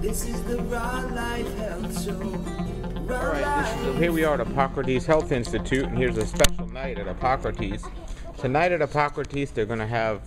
This is the Raw Life Health Show. Raw Life. Here we are at Hippocrates Health Institute, and here's a special night at Hippocrates. Tonight at Hippocrates, they're going to have,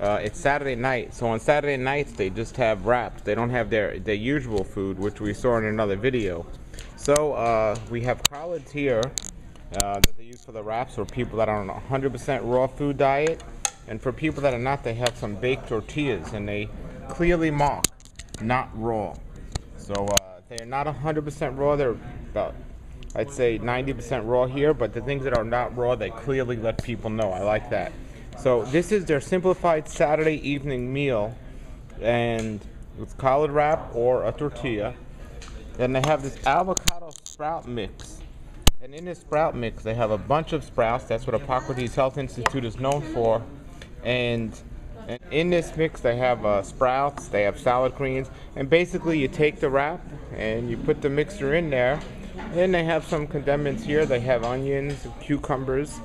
it's Saturday night, so on Saturday nights they just have wraps. They don't have their usual food, which we saw in another video. So we have collards here that they use for the wraps for people that are on a 100% raw food diet. And for people that are not, they have some baked tortillas, and they clearly mark not raw. So they're not 100% raw. They're about, I'd say, 90% raw here, but the things that are not raw, they clearly let people know. I like that. So this is their simplified Saturday evening meal, and with collard wrap or a tortilla. Then they have this avocado sprout mix, and in this sprout mix they have a bunch of sprouts. That's what Hippocrates Health Institute is known for. And in this mix they have sprouts, they have salad greens, and basically you take the wrap and you put the mixture in there. And then they have some condiments here. They have onions, cucumbers.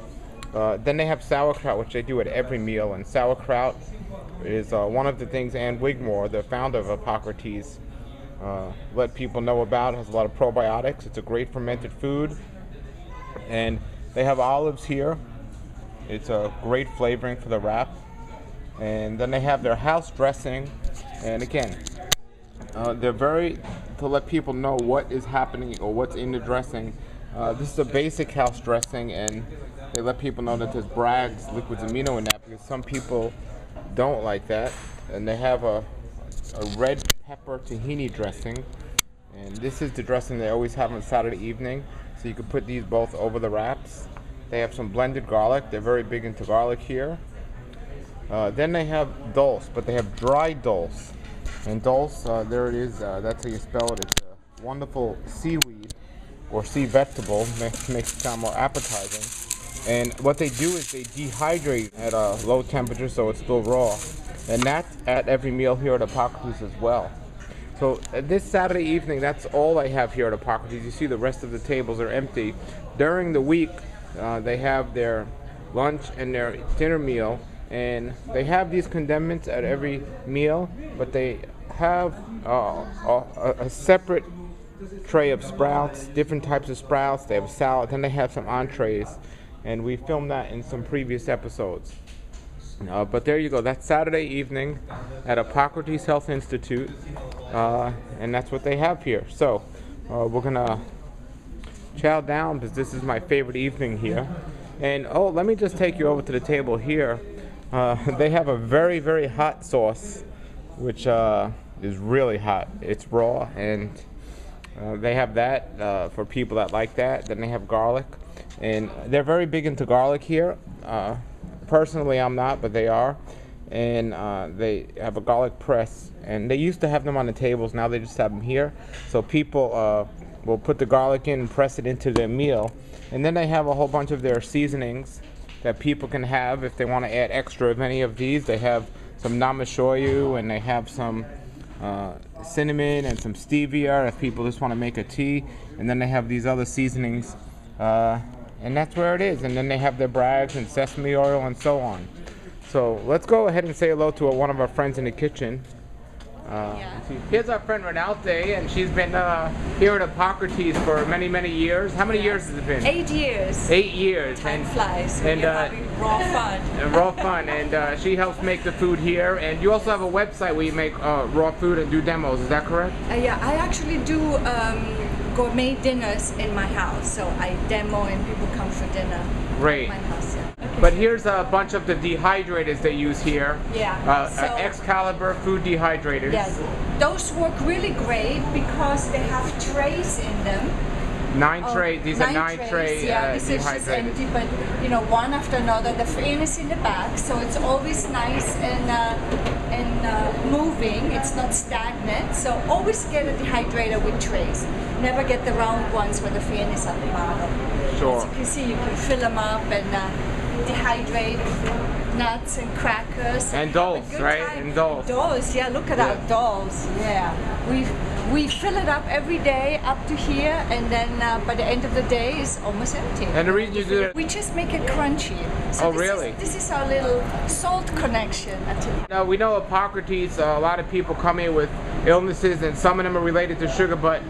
Then they have sauerkraut, which they do at every meal, and sauerkraut is one of the things Ann Wigmore, the founder of Hippocrates, let people know about. It has a lot of probiotics. It's a great fermented food. And they have olives here. It's a great flavoring for the wrap. And then they have their house dressing, and again, they're very to let people know what is happening or what's in the dressing. This is a basic house dressing, and they let people know that there's Bragg's Liquids Amino in that, because some people don't like that. And they have a red pepper tahini dressing, and this is the dressing they always have on Saturday evening, so you can put these both over the wraps. They have some blended garlic. They're very big into garlic here. Then they have dulse, but they have dry dulse. And dulse, there it is, that's how you spell it. It's a wonderful seaweed or sea vegetable, makes it sound more appetizing. And what they do is they dehydrate at a low temperature, so it's still raw. And that's at every meal here at Hippocrates as well. So this Saturday evening, that's all I have here at Hippocrates. You see the rest of the tables are empty. During the week, they have their lunch and their dinner meal. And they have these condiments at every meal, but they have a separate tray of sprouts, different types of sprouts. They have a salad, then they have some entrees, and we filmed that in some previous episodes. But there you go. That's Saturday evening at Hippocrates Health Institute, and that's what they have here. So we're gonna chow down, because this is my favorite evening here. And oh, let me just take you over to the table here. They have a very, very hot sauce, which is really hot. It's raw, and they have that for people that like that. Then they have garlic, and they're very big into garlic here. Personally, I'm not, but they are. And they have a garlic press, and they used to have them on the tables. Now they just have them here, so people will put the garlic in and press it into their meal. And then they have a whole bunch of their seasonings that people can have if they want to add extra of any of these. They have some namashoyu, and they have some cinnamon and some stevia if people just want to make a tea. And then they have these other seasonings, and that's where it is. And then they have their Bragg's and sesame oil and so on. So let's go ahead and say hello to one of our friends in the kitchen. Here's our friend Renalte, and she's been here at Hippocrates for many, many years. How many years has it been? 8 years. 8 years. Time flies. And having raw fun. And raw fun. And she helps make the food here. And you also have a website where you make raw food and do demos. Is that correct? Yeah, I actually do gourmet dinners in my house. So I demo, and people come for dinner. Great. At my house. Yeah. But here's a bunch of the dehydrators they use here. Yeah. So Excalibur food dehydrators. Yes. Those work really great because they have trays in them. 9 trays. These are 9 trays. Yeah. This is just empty, but you know, one after another. The frame is in the back, so it's always nice and moving. It's not stagnant. So always get a dehydrator with trays. Never get the round ones where the frame is at the bottom. Sure. As you can see, you can fill them up and. Dehydrate nuts and crackers. And dolls, right? And dolls. Dolls, yeah, look at our dolls, yeah. We fill it up every day up to here, and then by the end of the day it's almost empty. And the reason you do it? We just make it crunchy. So this is our little salt connection. Now we know Hippocrates, a lot of people come in with illnesses, and some of them are related to sugar, but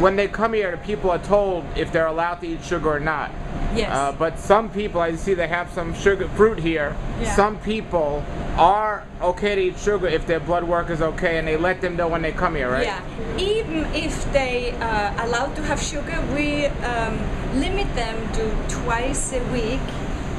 when they come here, the people are told if they're allowed to eat sugar or not. Yes. But some people, I see they have some sugar fruit here. Yeah. Some people are okay to eat sugar if their blood work is okay, and they let them know when they come here, right? Yeah. Even if they are allowed to have sugar, we limit them to twice a week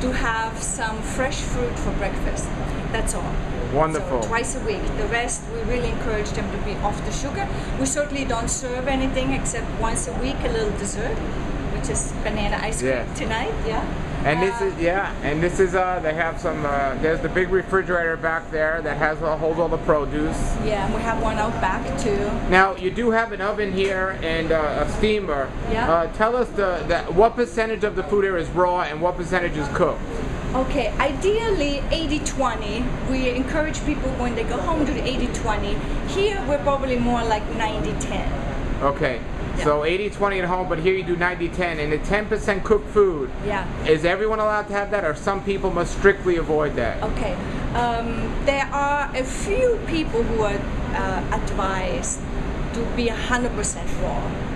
to have some fresh fruit for breakfast. That's all. Wonderful. So twice a week. The rest, we really encourage them to be off the sugar. We certainly don't serve anything except once a week, a little dessert, which is banana ice cream tonight. Yeah. And this is they have some. There's the big refrigerator back there that has holds all the produce. Yeah, and we have one out back too. Now you do have an oven here and a steamer. Yeah. Tell us what percentage of the food here is raw and what percentage is cooked. Okay, ideally 80-20. We encourage people when they go home to do 80-20. Here we're probably more like 90-10. Okay, yeah. So 80-20 at home, but here you do 90-10. And the 10% cooked food, is everyone allowed to have that, or some people must strictly avoid that? Okay, there are a few people who are advised to be 100% raw.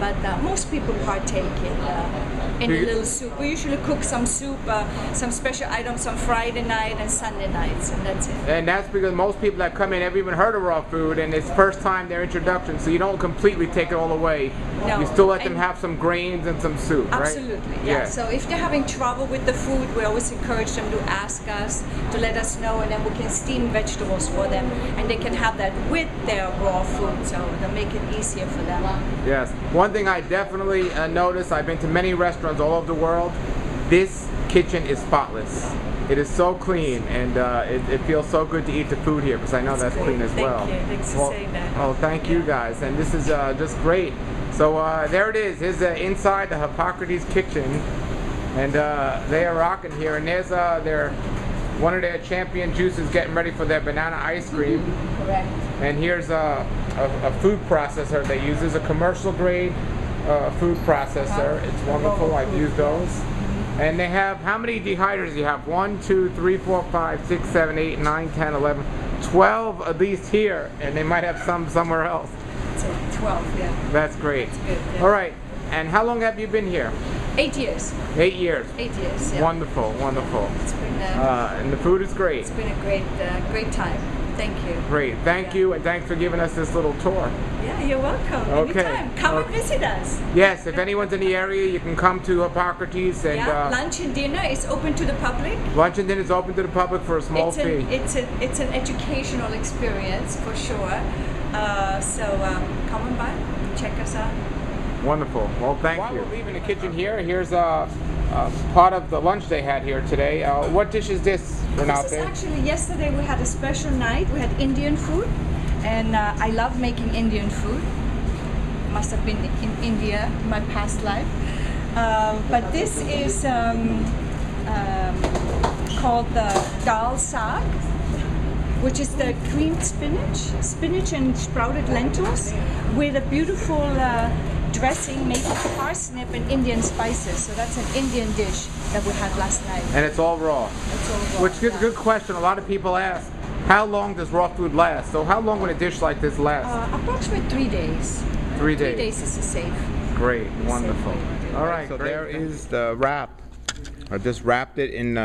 But most people partake in a little soup. We usually cook some soup, some special items on Friday night and Sunday nights, and that's it. And that's because most people that come in never even heard of raw food, and it's first time their introduction, so you don't completely take it all away. No. You still let them have some grains and some soup, absolutely, right? Absolutely, yeah. So if they're having trouble with the food, we always encourage them to ask us, to let us know, and then we can steam vegetables for them, and they can have that with their raw food, so they'll make it easier for them. Yes. One thing I definitely noticed, I've been to many restaurants all over the world, this kitchen is spotless. It is so clean, and it feels so good to eat the food here, because I know that's clean as well. Thank you. Thanks for saying that. Oh, thank you guys, and this is just great. So there it is. Here's inside the Hippocrates kitchen, and they are rocking here, and there's one of their champion juices getting ready for their banana ice cream. Correct. And here's a food processor they use. It's a commercial grade food processor. It's wonderful. I've used those. And they have, how many dehydrators do you have? 1, 2, 3, 4, 5, 6, 7, 8, 9, 10, 11, 12 at least here. And they might have some somewhere else. So 12, yeah. That's great. That's good, yeah. All right. And how long have you been here? 8 years. 8 years. 8 years, yeah. Wonderful, wonderful. It's been, and the food is great. It's been a great, great time. Thank you. Great. Thank you, and thanks for giving us this little tour. Yeah, you're welcome. Okay. Anytime. Come and visit us. Yes, if anyone's in the area, you can come to Hippocrates. And lunch and dinner is open to the public. Lunch and dinner is open to the public for a small fee. It's an educational experience, for sure. Come on by and check us out. Wonderful. Well, thank you. While we're leaving the kitchen here, here's part of the lunch they had here today. What dish is this, Renalte? This is actually, yesterday we had a special night. We had Indian food, and I love making Indian food. Must have been in India in my past life. But this is called the dal saag, which is the creamed spinach and sprouted lentils with a beautiful dressing made with parsnip and Indian spices. So that's an Indian dish that we had last night. And it's all raw. It's all raw. Which is a good question. A lot of people ask, how long does raw food last? So how long would a dish like this last? Approximately 3 days. 3 days. 3 days is safe. Great. Wonderful. All right. So there is the wrap. I just wrapped it in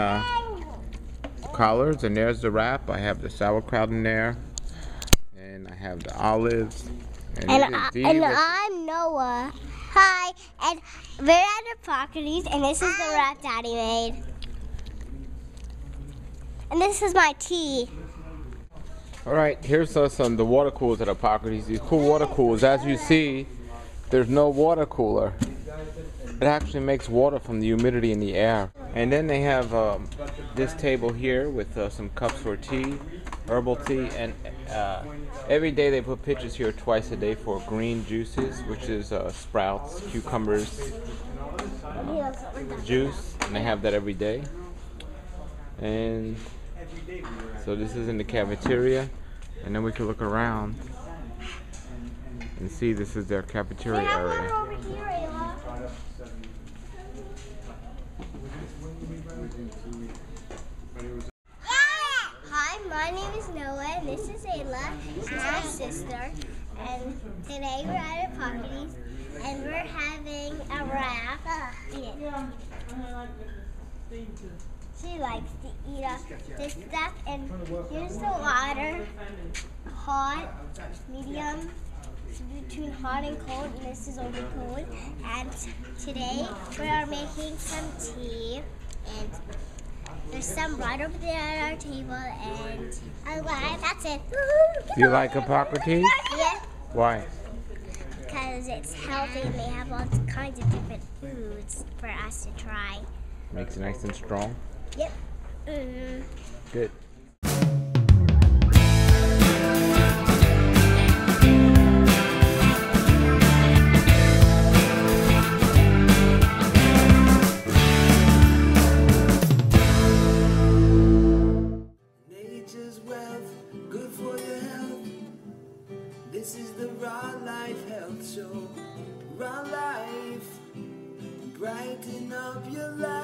collards, and there's the wrap. I have the sauerkraut in there, and I have the olives. And I'm Noah. Hi, and we're at Hippocrates, and this is the wrap Daddy made. And this is my tea. All right, here's the water coolers at Hippocrates. These cool water coolers. As you see, there's no water cooler. It actually makes water from the humidity in the air. And then they have this table here with some cups for tea, herbal tea, and every day they put pitchers here twice a day for green juices, which is sprouts, cucumbers, juice, and they have that every day. And so this is in the cafeteria, and then we can look around and see this is their cafeteria area. My name is Noah, and this is Ayla. This is my sister. and today we're at Hippocrates and we're having a wrap. Yeah. She likes to eat up this stuff, and here's the water, hot, medium, between hot and cold, and this is over cold. And today we are making some tea, and there's some right over there at our table, and that's it. Do you like Hippocrates? Yeah. Why? Because it's healthy and they have all kinds of different foods for us to try. Makes it nice and strong? Yep. Good. This is the Raw Life Health Show. Raw Life, brighten up your life.